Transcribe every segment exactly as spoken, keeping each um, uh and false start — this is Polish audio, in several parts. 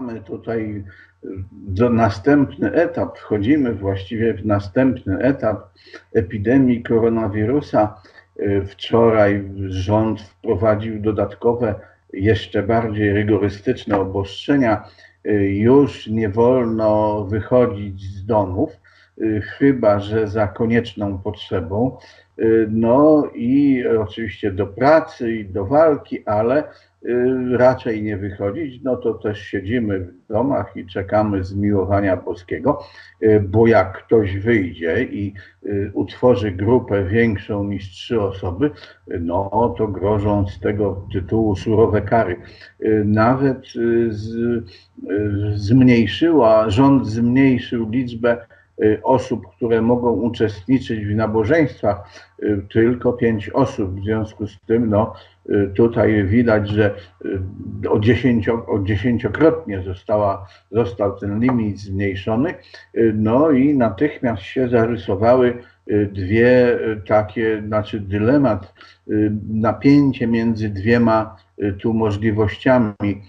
mamy tutaj do następny etap, wchodzimy właściwie w następny etap epidemii koronawirusa. Wczoraj rząd wprowadził dodatkowe, jeszcze bardziej rygorystyczne obostrzenia. Już nie wolno wychodzić z domów, chyba że za konieczną potrzebą. No i oczywiście do pracy i do walki, ale raczej nie wychodzić, no to też siedzimy w domach i czekamy zmiłowania boskiego, bo jak ktoś wyjdzie i utworzy grupę większą niż trzy osoby, no to grożą z tego tytułu surowe kary. Nawet z, zmniejszyła, rząd zmniejszył liczbę osób, które mogą uczestniczyć w nabożeństwach, tylko pięć osób. W związku z tym no, tutaj widać, że o, dziesięcio, o dziesięciokrotnie została, został ten limit zmniejszony. No i natychmiast się zarysowały dwie takie, znaczy dylemat, napięcie między dwiema tu możliwościami.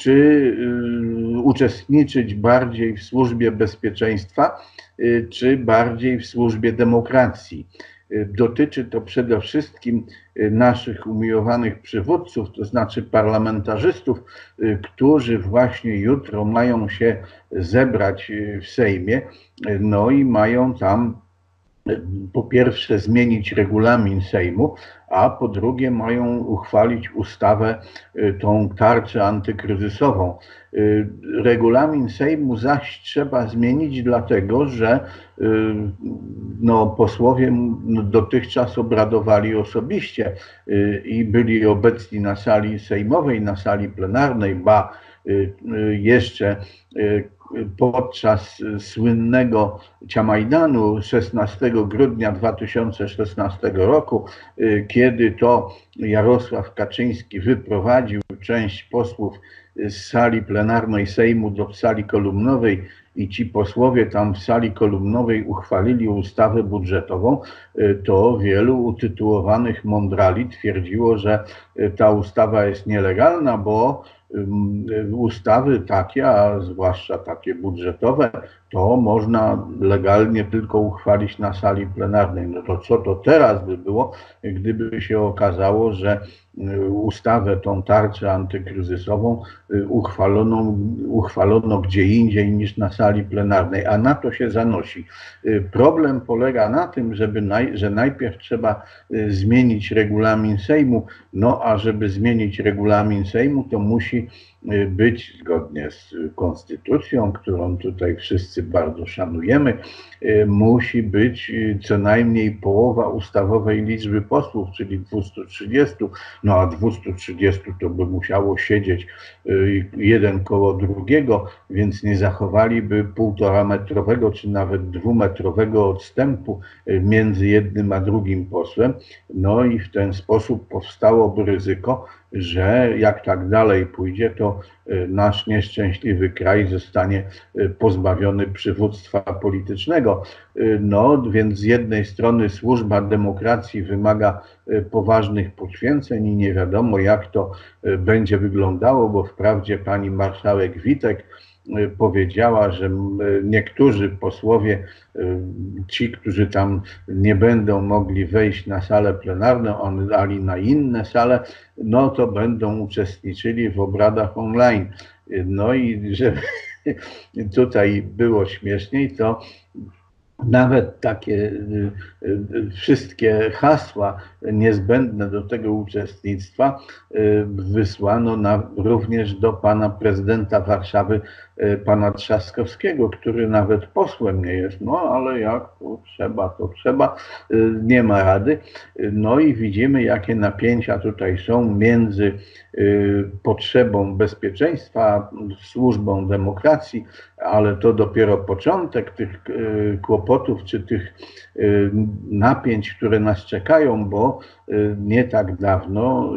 Czy uczestniczyć bardziej w służbie bezpieczeństwa, czy bardziej w służbie demokracji. Dotyczy to przede wszystkim naszych umiłowanych przywódców, to znaczy parlamentarzystów, którzy właśnie jutro mają się zebrać w Sejmie, no i mają tam po pierwsze zmienić regulamin Sejmu, a po drugie mają uchwalić ustawę, tą tarczę antykryzysową. Regulamin Sejmu zaś trzeba zmienić dlatego, że no, posłowie dotychczas obradowali osobiście i byli obecni na sali sejmowej, na sali plenarnej, ba jeszcze podczas słynnego Ciamajdanu szesnastego grudnia dwa tysiące szesnastego roku, kiedy to Jarosław Kaczyński wyprowadził część posłów z sali plenarnej Sejmu do sali kolumnowej i ci posłowie tam w sali kolumnowej uchwalili ustawę budżetową, to wielu utytułowanych mądrali twierdziło, że ta ustawa jest nielegalna, bo ustawy takie, a zwłaszcza takie budżetowe, to można legalnie tylko uchwalić na sali plenarnej. No to co to teraz by było, gdyby się okazało, że ustawę, tą tarczę antykryzysową uchwaloną, uchwalono gdzie indziej niż na sali plenarnej, a na to się zanosi. Problem polega na tym, żeby naj, że najpierw trzeba zmienić regulamin Sejmu, no a żeby zmienić regulamin Sejmu, to musi być zgodnie z konstytucją, którą tutaj wszyscy bardzo szanujemy, musi być co najmniej połowa ustawowej liczby posłów, czyli dwieście trzydzieści, no a dwieście trzydzieści to by musiało siedzieć jeden koło drugiego, więc nie zachowaliby półtorametrowego czy nawet dwumetrowego odstępu między jednym a drugim posłem, no i w ten sposób powstałoby ryzyko, że jak tak dalej pójdzie, to nasz nieszczęśliwy kraj zostanie pozbawiony przywództwa politycznego. No więc z jednej strony służba demokracji wymaga poważnych poświęceń i nie wiadomo, jak to będzie wyglądało, bo wprawdzie pani marszałek Witek powiedziała, że niektórzy posłowie, ci, którzy tam nie będą mogli wejść na salę plenarną, ani na inne sale, no to będą uczestniczyli w obradach online. No i żeby tutaj było śmieszniej, to nawet takie wszystkie hasła niezbędne do tego uczestnictwa wysłano na, również do pana prezydenta Warszawy, pana Trzaskowskiego, który nawet posłem nie jest, no ale jak to trzeba, to trzeba, nie ma rady. No i widzimy, jakie napięcia tutaj są między potrzebą bezpieczeństwa, służbą demokracji, ale to dopiero początek tych kłopotów czy tych napięć, które nas czekają, bo nie tak dawno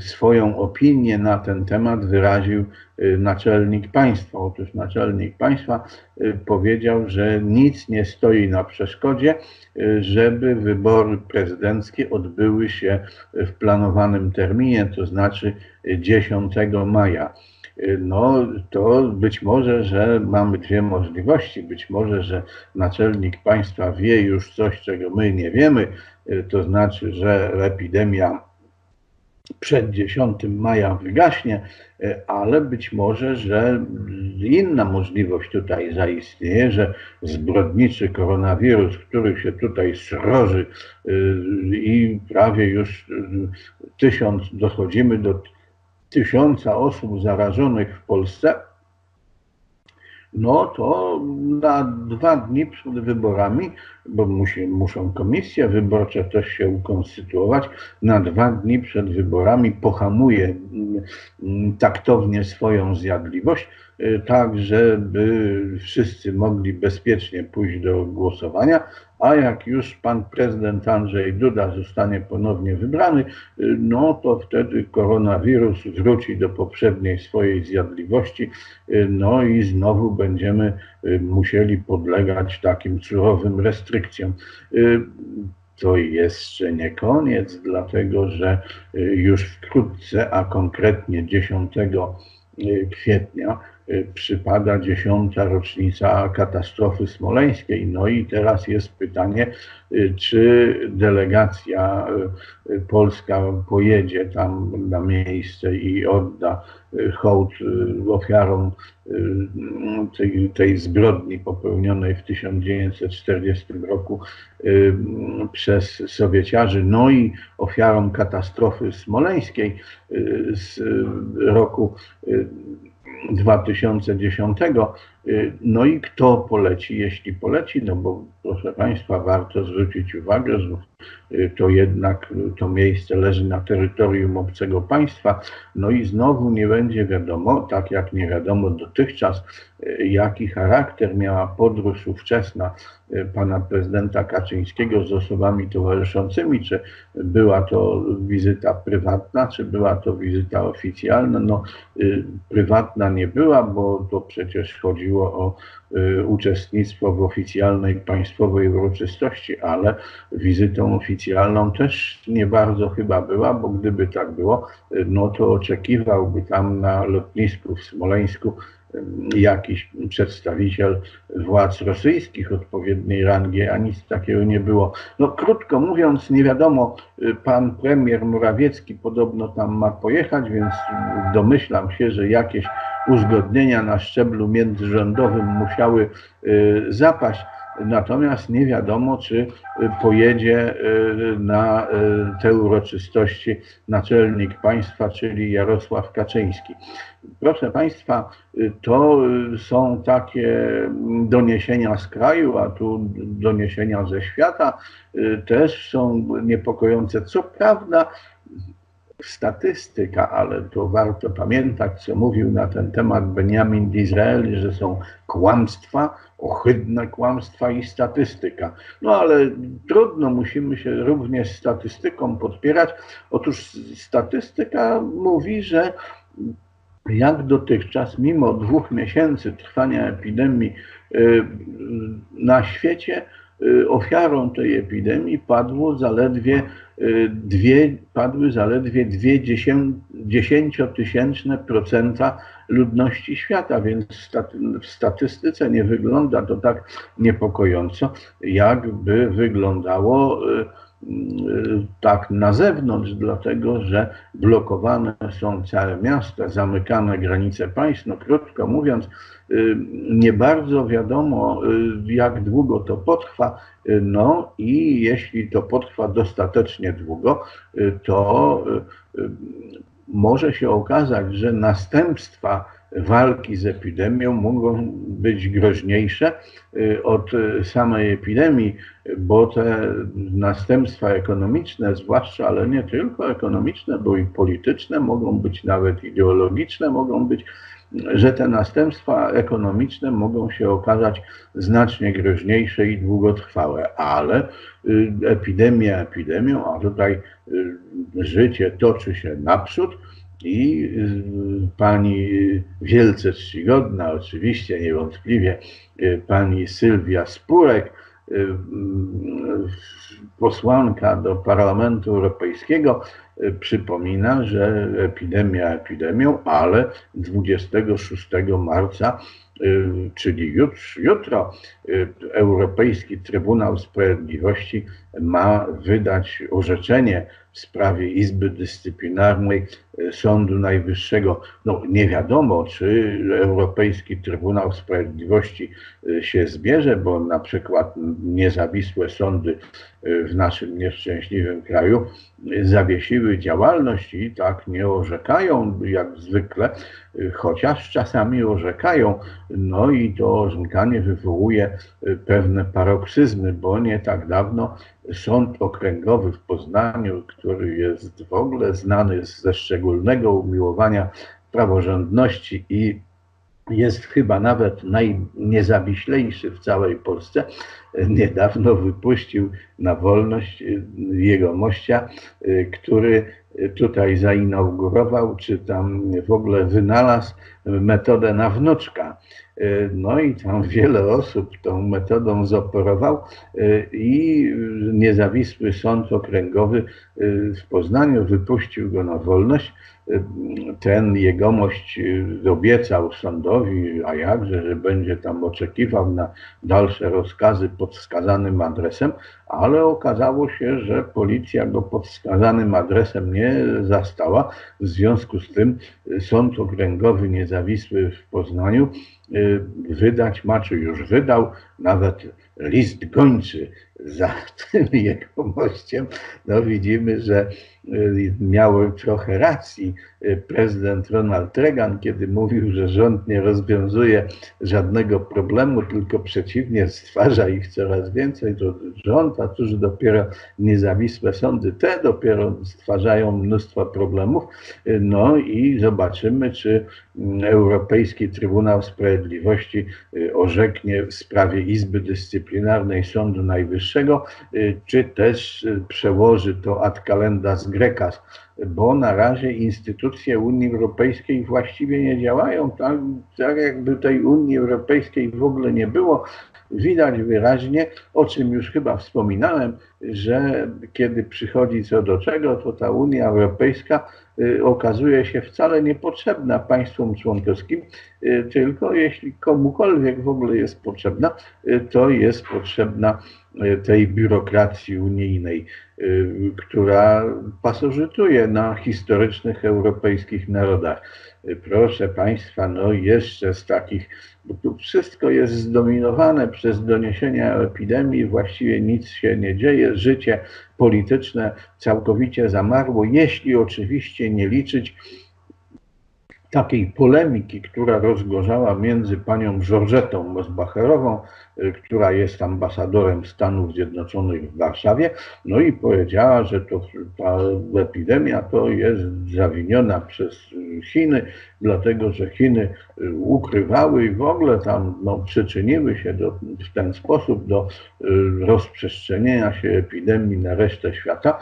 swoją opinię na ten temat wyraził naczelnik państwa. Otóż naczelnik państwa powiedział, że nic nie stoi na przeszkodzie, żeby wybory prezydenckie odbyły się w planowanym terminie, to znaczy dziesiątego maja. no to być może, że mamy dwie możliwości. Być może, że naczelnik państwa wie już coś, czego my nie wiemy, to znaczy, że epidemia przed dziesiątego maja wygaśnie, ale być może, że inna możliwość tutaj zaistnieje, że zbrodniczy koronawirus, który się tutaj sroży i prawie już tysiąc, dochodzimy do tysiąca osób zarażonych w Polsce, no to na dwa dni przed wyborami, bo musi, muszą komisje wyborcze też się ukonstytuować, na dwa dni przed wyborami pohamuje taktownie swoją zjadliwość, tak żeby wszyscy mogli bezpiecznie pójść do głosowania, a jak już pan prezydent Andrzej Duda zostanie ponownie wybrany, no to wtedy koronawirus wróci do poprzedniej swojej zjadliwości, no i znowu będziemy musieli podlegać takim surowym restrykcjom. To jeszcze nie koniec, dlatego że już wkrótce, a konkretnie dziesiątego kwietnia, przypada dziesiąta rocznica katastrofy smoleńskiej. No i teraz jest pytanie, czy delegacja polska pojedzie tam na miejsce i odda hołd ofiarom tej, tej zbrodni popełnionej w tysiąc dziewięćset czterdziestym roku przez Sowieciarzy, no i ofiarom katastrofy smoleńskiej z roku dwa tysiące dziesiątego. No i kto poleci, jeśli poleci, no bo proszę państwa, warto zwrócić uwagę, że to jednak to miejsce leży na terytorium obcego państwa, no i znowu nie będzie wiadomo, tak jak nie wiadomo dotychczas, jaki charakter miała podróż ówczesna pana prezydenta Kaczyńskiego z osobami towarzyszącymi, czy była to wizyta prywatna, czy była to wizyta oficjalna. No prywatna nie była, bo to przecież chodziło o y, uczestnictwo w oficjalnej państwowej uroczystości, ale wizytą oficjalną też nie bardzo chyba była, bo gdyby tak było, y, no to oczekiwałby tam na lotnisku w Smoleńsku y, jakiś przedstawiciel władz rosyjskich odpowiedniej rangi, a nic takiego nie było. No krótko mówiąc, nie wiadomo, y, pan premier Morawiecki podobno tam ma pojechać, więc domyślam się, że jakieś uzgodnienia na szczeblu międzyrządowym musiały y, zapaść, natomiast nie wiadomo, czy pojedzie y, na y, te uroczystości naczelnik państwa, czyli Jarosław Kaczyński. Proszę państwa, to są takie doniesienia z kraju, a tu doniesienia ze świata y, też są niepokojące. Co prawda, statystyka, ale to warto pamiętać, co mówił na ten temat Benjamin Disraeli, że są kłamstwa, ohydne kłamstwa i statystyka. No ale trudno, musimy się również statystyką podpierać. Otóż statystyka mówi, że jak dotychczas, mimo dwóch miesięcy trwania epidemii na świecie, ofiarą tej epidemii padło zaledwie dwie, padły zaledwie dwie dziesięciotysięczne procenta ludności świata, więc w statystyce nie wygląda to tak niepokojąco, jakby wyglądało tak na zewnątrz, dlatego że blokowane są całe miasta, zamykane granice państw. No krótko mówiąc, nie bardzo wiadomo, jak długo to potrwa, no i jeśli to potrwa dostatecznie długo, to może się okazać, że następstwa walki z epidemią mogą być groźniejsze od samej epidemii, bo te następstwa ekonomiczne, zwłaszcza, ale nie tylko ekonomiczne, bo i polityczne, mogą być nawet ideologiczne, mogą być, że te następstwa ekonomiczne mogą się okazać znacznie groźniejsze i długotrwałe, ale epidemia epidemią, a tutaj życie toczy się naprzód. I pani wielce czcigodna, oczywiście niewątpliwie, pani Sylwia Spurek, posłanka do Parlamentu Europejskiego, przypomina, że epidemia epidemią, ale dwudziestego szóstego marca, czyli już jutro, Europejski Trybunał Sprawiedliwości ma wydać orzeczenie w sprawie Izby Dyscyplinarnej Sądu Najwyższego. No nie wiadomo, czy Europejski Trybunał Sprawiedliwości się zbierze, bo na przykład niezawisłe sądy w naszym nieszczęśliwym kraju zawiesiły działalność i tak nie orzekają jak zwykle, chociaż czasami orzekają. No i to orzekanie wywołuje pewne paroksyzmy, bo nie tak dawno Sąd Okręgowy w Poznaniu, który jest w ogóle znany ze szczególnego umiłowania praworządności i jest chyba nawet najniezawiślejszy w całej Polsce, niedawno wypuścił na wolność jegomościa, który tutaj zainaugurował, czy tam w ogóle wynalazł metodę na wnuczka. No i tam wiele osób tą metodą zoporował i niezawisły Sąd Okręgowy w Poznaniu wypuścił go na wolność. Ten jegomość obiecał sądowi, a jakże, że będzie tam oczekiwał na dalsze rozkazy pod wskazanym adresem, ale okazało się, że policja go pod wskazanym adresem nie zastała. W związku z tym Sąd Okręgowy Niezawisły w Poznaniu wydać ma, czy już wydał, nawet list gończy za tym jegomościem. No widzimy, że miał trochę racji prezydent Ronald Reagan, kiedy mówił, że rząd nie rozwiązuje żadnego problemu, tylko przeciwnie, stwarza ich coraz więcej. To rząd, a cóż dopiero niezawisłe sądy, te dopiero stwarzają mnóstwo problemów. No i zobaczymy, czy Europejski Trybunał Sprawiedliwości orzeknie w sprawie Izby Dyscyplinarnej Sądu Najwyższego, czy też przełoży to ad calendas grecas, bo na razie instytucje Unii Europejskiej właściwie nie działają, tak, tak jakby tej Unii Europejskiej w ogóle nie było. Widać wyraźnie, o czym już chyba wspominałem, że kiedy przychodzi co do czego, to ta Unia Europejska okazuje się wcale niepotrzebna państwom członkowskim, tylko jeśli komukolwiek w ogóle jest potrzebna, to jest potrzebna tej biurokracji unijnej, która pasożytuje na historycznych europejskich narodach. Proszę Państwa, no jeszcze z takich, bo tu wszystko jest zdominowane przez doniesienia o epidemii, właściwie nic się nie dzieje, życie polityczne całkowicie zamarło, jeśli oczywiście nie liczyć takiej polemiki, która rozgorzała między panią Georgettą Mosbacherową, która jest ambasadorem Stanów Zjednoczonych w Warszawie, no i powiedziała, że to, ta epidemia to jest zawiniona przez Chiny, dlatego że Chiny ukrywały i w ogóle tam no, przyczyniły się do, w ten sposób do rozprzestrzenienia się epidemii na resztę świata,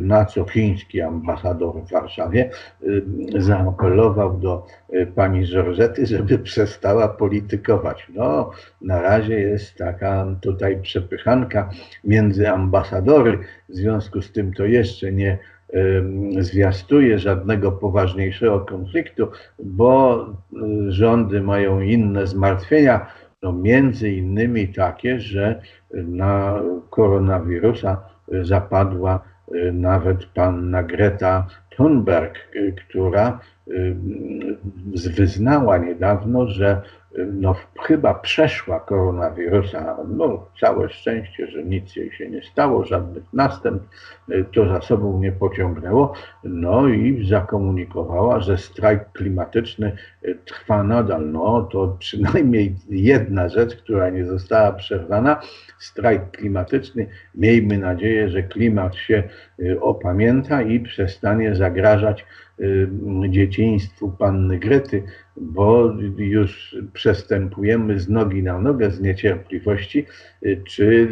na co chiński ambasador w Warszawie zaapelował do do pani Georgetty, żeby przestała politykować. No, na razie jest taka tutaj przepychanka między ambasadory, w związku z tym to jeszcze nie y, zwiastuje żadnego poważniejszego konfliktu, bo y, rządy mają inne zmartwienia, no, między innymi takie, że na koronawirusa zapadła y, nawet panna Greta Thunberg, y, która wyznała niedawno, że no, chyba przeszła koronawirusa. No, całe szczęście, że nic jej się nie stało, żadnych następstw to za sobą nie pociągnęło. No i zakomunikowała, że strajk klimatyczny trwa nadal. No to przynajmniej jedna rzecz, która nie została przerwana. Strajk klimatyczny. Miejmy nadzieję, że klimat się opamięta i przestanie zagrażać dzieciństwu panny Grety, bo już przestępujemy z nogi na nogę z niecierpliwości, czy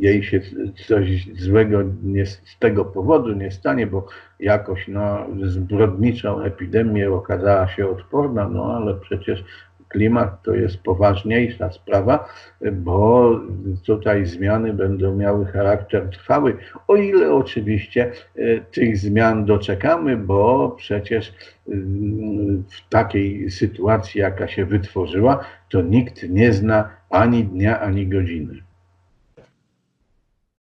jej się coś złego nie, z tego powodu nie stanie, bo jakoś na zbrodniczą epidemię okazała się odporna, no ale przecież klimat to jest poważniejsza sprawa, bo tutaj zmiany będą miały charakter trwały, o ile oczywiście tych zmian doczekamy, bo przecież w takiej sytuacji, jaka się wytworzyła, to nikt nie zna ani dnia, ani godziny.